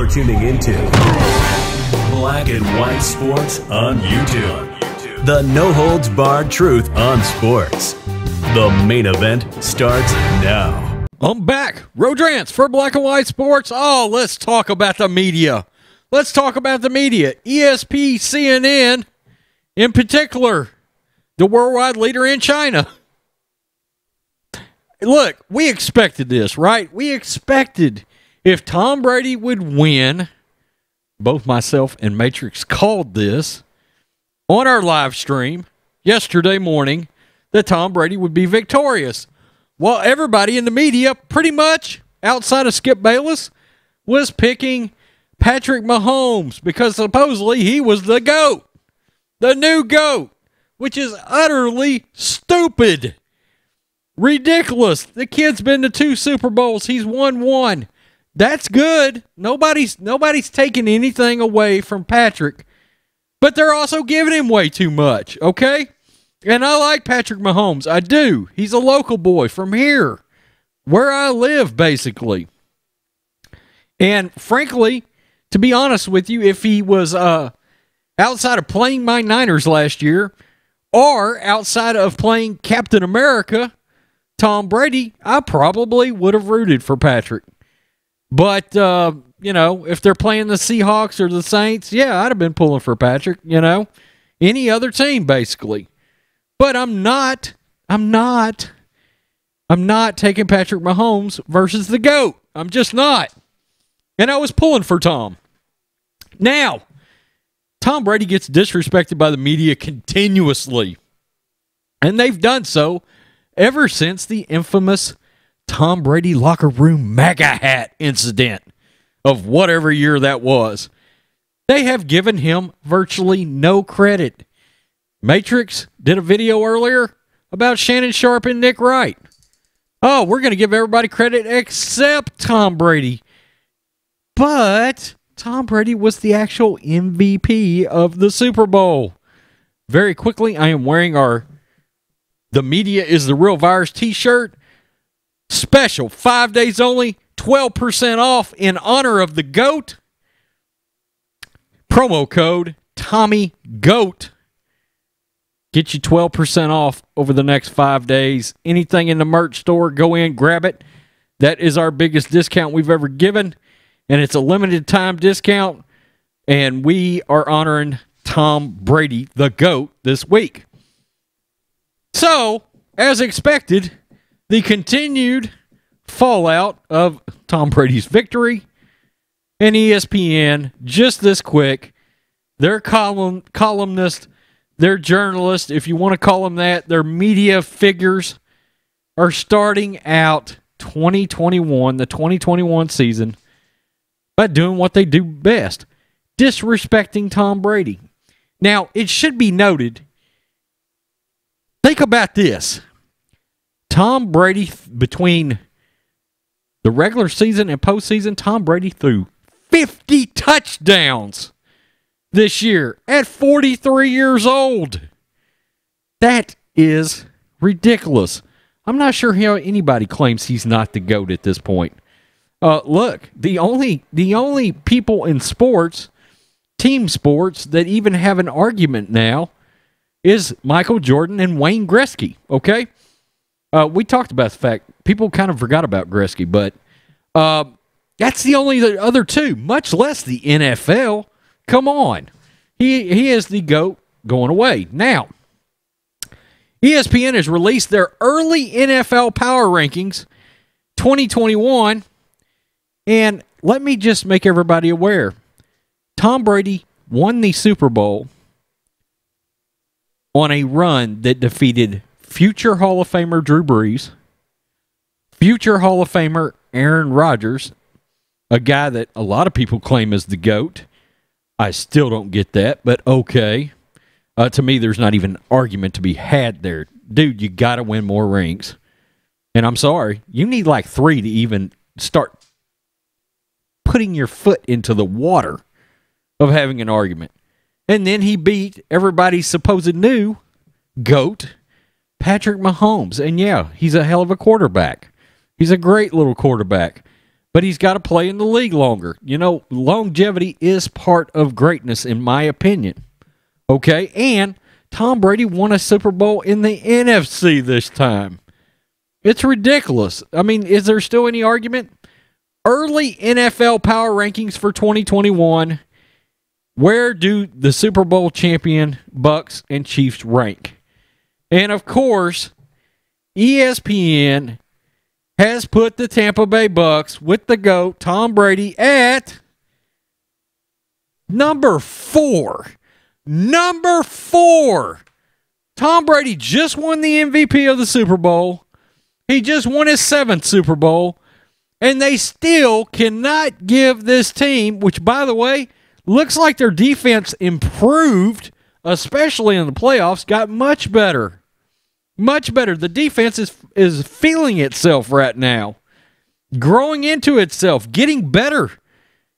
You're tuning into Black and White Sports on YouTube. The no-holds-barred truth on sports. The main event starts now. I'm back. Rod Rants for Black and White Sports. Oh, let's talk about the media. Let's talk about the media. ESPN, CNN, in particular, the worldwide leader in China. Look, we expected this, right? We expected if Tom Brady would win, both myself and Matrix called this on our live stream yesterday morning, that Tom Brady would be victorious. Well, everybody in the media, pretty much, outside of Skip Bayless, was picking Patrick Mahomes because supposedly he was the GOAT, the new GOAT, which is utterly stupid, ridiculous. The kid's been to 2 Super Bowls. He's won 1. That's good. Nobody's taking anything away from Patrick, but they're also giving him way too much, okay? And I like Patrick Mahomes. I do. He's a local boy from here, where I live, basically. And frankly, to be honest with you, if he was outside of playing my Niners last year or outside of playing Captain America, Tom Brady, I probably would have rooted for Patrick. But, you know, if they're playing the Seahawks or the Saints, yeah, I'd have been pulling for Patrick, you know. Any other team, basically. But I'm not taking Patrick Mahomes versus the GOAT. I'm just not. And I was pulling for Tom. Now, Tom Brady gets disrespected by the media continuously. And they've done so ever since the infamous Tom Brady locker room MAGA hat incident of whatever year that was. They have given him virtually no credit. Matrix did a video earlier about Shannon Sharp and Nick Wright. Oh, we're going to give everybody credit except Tom Brady. But Tom Brady was the actual MVP of the Super Bowl. Very quickly, I am wearing our The Media is the Real Virus t-shirt. Special, 5 days only, 12% off in honor of the GOAT. Promo code TommyGOAT. Get you 12% off over the next 5 days. Anything in the merch store, go in, grab it. That is our biggest discount we've ever given, and it's a limited time discount, and we are honoring Tom Brady, the GOAT, this week. So, as expected, the continued fallout of Tom Brady's victory and ESPN, just this quick, their columnist, their journalist, if you want to call them that, their media figures are starting out 2021, the 2021 season, by doing what they do best, disrespecting Tom Brady. Now, it should be noted, think about this. Tom Brady, between the regular season and postseason, Tom Brady threw 50 touchdowns this year at 43 years old. That is ridiculous. I'm not sure how anybody claims he's not the GOAT at this point. Look, the only people in sports, team sports, that even have an argument now is Michael Jordan and Wayne Gretzky, okay? We talked about the fact people kind of forgot about Gretzky, but that's the only other two, much less the NFL. Come on. He is the GOAT going away. Now, ESPN has released their early NFL power rankings 2021, and let me just make everybody aware. Tom Brady won the Super Bowl on a run that defeated future Hall of Famer Drew Brees, future Hall of Famer Aaron Rodgers, a guy that a lot of people claim is the GOAT. I still don't get that, but okay. To me, there's not even an argument to be had there. Dude, you got to win more rings. And I'm sorry, you need like 3 to even start putting your foot into the water of having an argument. And then he beat everybody's supposed new GOAT, Patrick Mahomes. And yeah, he's a hell of a quarterback. He's a great little quarterback. but he's got to play in the league longer. You know, longevity is part of greatness, in my opinion. Okay, and Tom Brady won a Super Bowl in the NFC this time. It's ridiculous. I mean, is there still any argument? Early NFL power rankings for 2021. Where do the Super Bowl champion Bucs and Chiefs rank? And, of course, ESPN has put the Tampa Bay Bucs with the GOAT, Tom Brady, at number 4. Number 4. Tom Brady just won the MVP of the Super Bowl. He just won his 7th Super Bowl. And they still cannot give this team, which, by the way, looks like their defense improved, especially in the playoffs, got much better. Much better. The defense is feeling itself right now, growing into itself, getting better.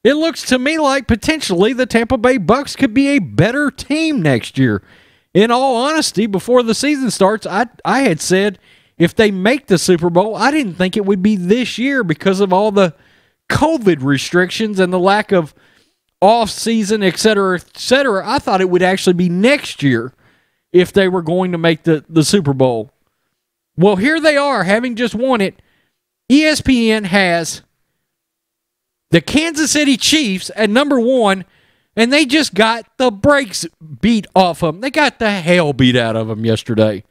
It looks to me like potentially the Tampa Bay Bucs could be a better team next year. In all honesty, before the season starts, I had said if they make the Super Bowl, I didn't think it would be this year because of all the COVID restrictions and the lack of off-season, et cetera, et cetera. I thought it would actually be next year if they were going to make the Super Bowl. Well, here they are, having just won it. ESPN has the Kansas City Chiefs at number 1, and they just got the brakes beat off of them. They got the hell beat out of them yesterday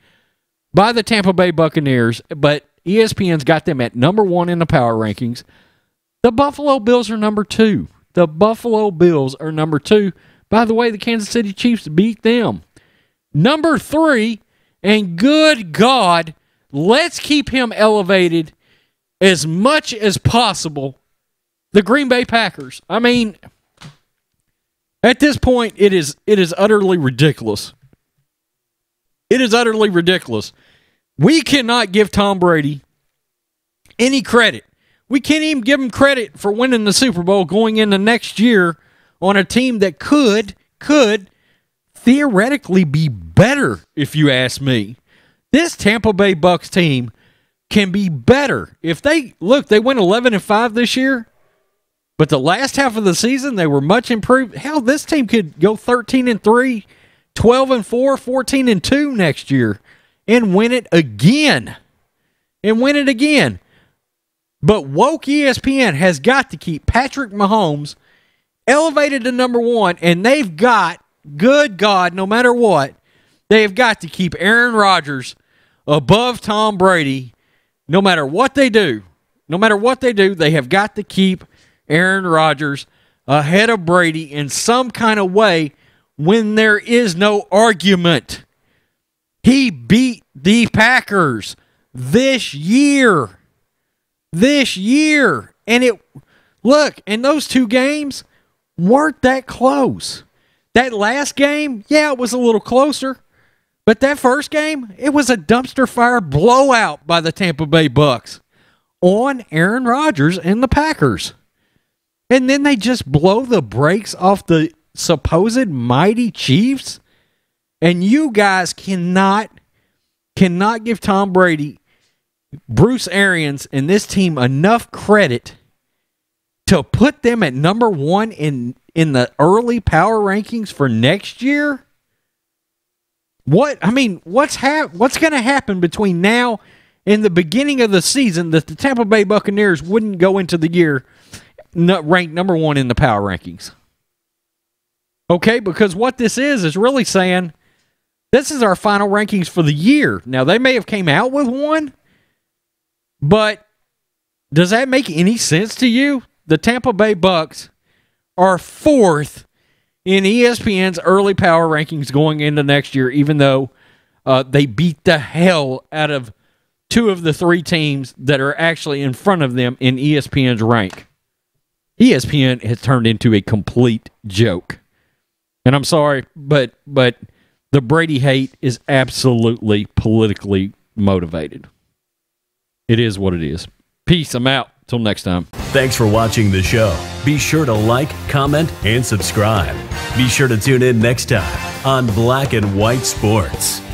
by the Tampa Bay Buccaneers, but ESPN's got them at number 1 in the power rankings. The Buffalo Bills are number 2. The Buffalo Bills are number 2. By the way, the Kansas City Chiefs beat them. Number 3, and good God, let's keep him elevated as much as possible, the Green Bay Packers. I mean, at this point, it is utterly ridiculous. It is utterly ridiculous. We cannot give Tom Brady any credit. We can't even give him credit for winning the Super Bowl going into next year on a team that could theoretically be better, if you ask me. This Tampa Bay Bucs team can be better. If they look, they went 11-5 this year, but the last half of the season they were much improved. Hell, this team could go 13-3, 12-4, 14-2 next year and win it again. And win it again. But woke ESPN has got to keep Patrick Mahomes elevated to number 1, and they've got, good God, no matter what, they've got to keep Aaron Rodgers above Tom Brady no matter what they do. No matter what they do, they have got to keep Aaron Rodgers ahead of Brady in some kind of way when there is no argument. He beat the Packers this year. This year. And it, look, and those two games weren't that close. That last game, yeah, it was a little closer. But that first game, it was a dumpster fire blowout by the Tampa Bay Bucs on Aaron Rodgers and the Packers. And then they just blow the brakes off the supposed mighty Chiefs. And you guys cannot give Tom Brady, Bruce Arians, and this team enough credit to put them at number 1 in the early power rankings for next year. What I mean, what's going to happen between now and the beginning of the season that the Tampa Bay Buccaneers wouldn't go into the year ranked number 1 in the power rankings? Okay, because what this is really saying this is our final rankings for the year. Now, they may have came out with one, but does that make any sense to you? The Tampa Bay Bucs are 4th in ESPN's early power rankings going into next year, even though they beat the hell out of 2 of the 3 teams that are actually in front of them in ESPN's rank. ESPN has turned into a complete joke. And I'm sorry, but the Brady hate is absolutely politically motivated. It is what it is. Peace, I'm out. Till next time. Thanks for watching the show. Be sure to like, comment, and subscribe. Be sure to tune in next time on Black and White Sports.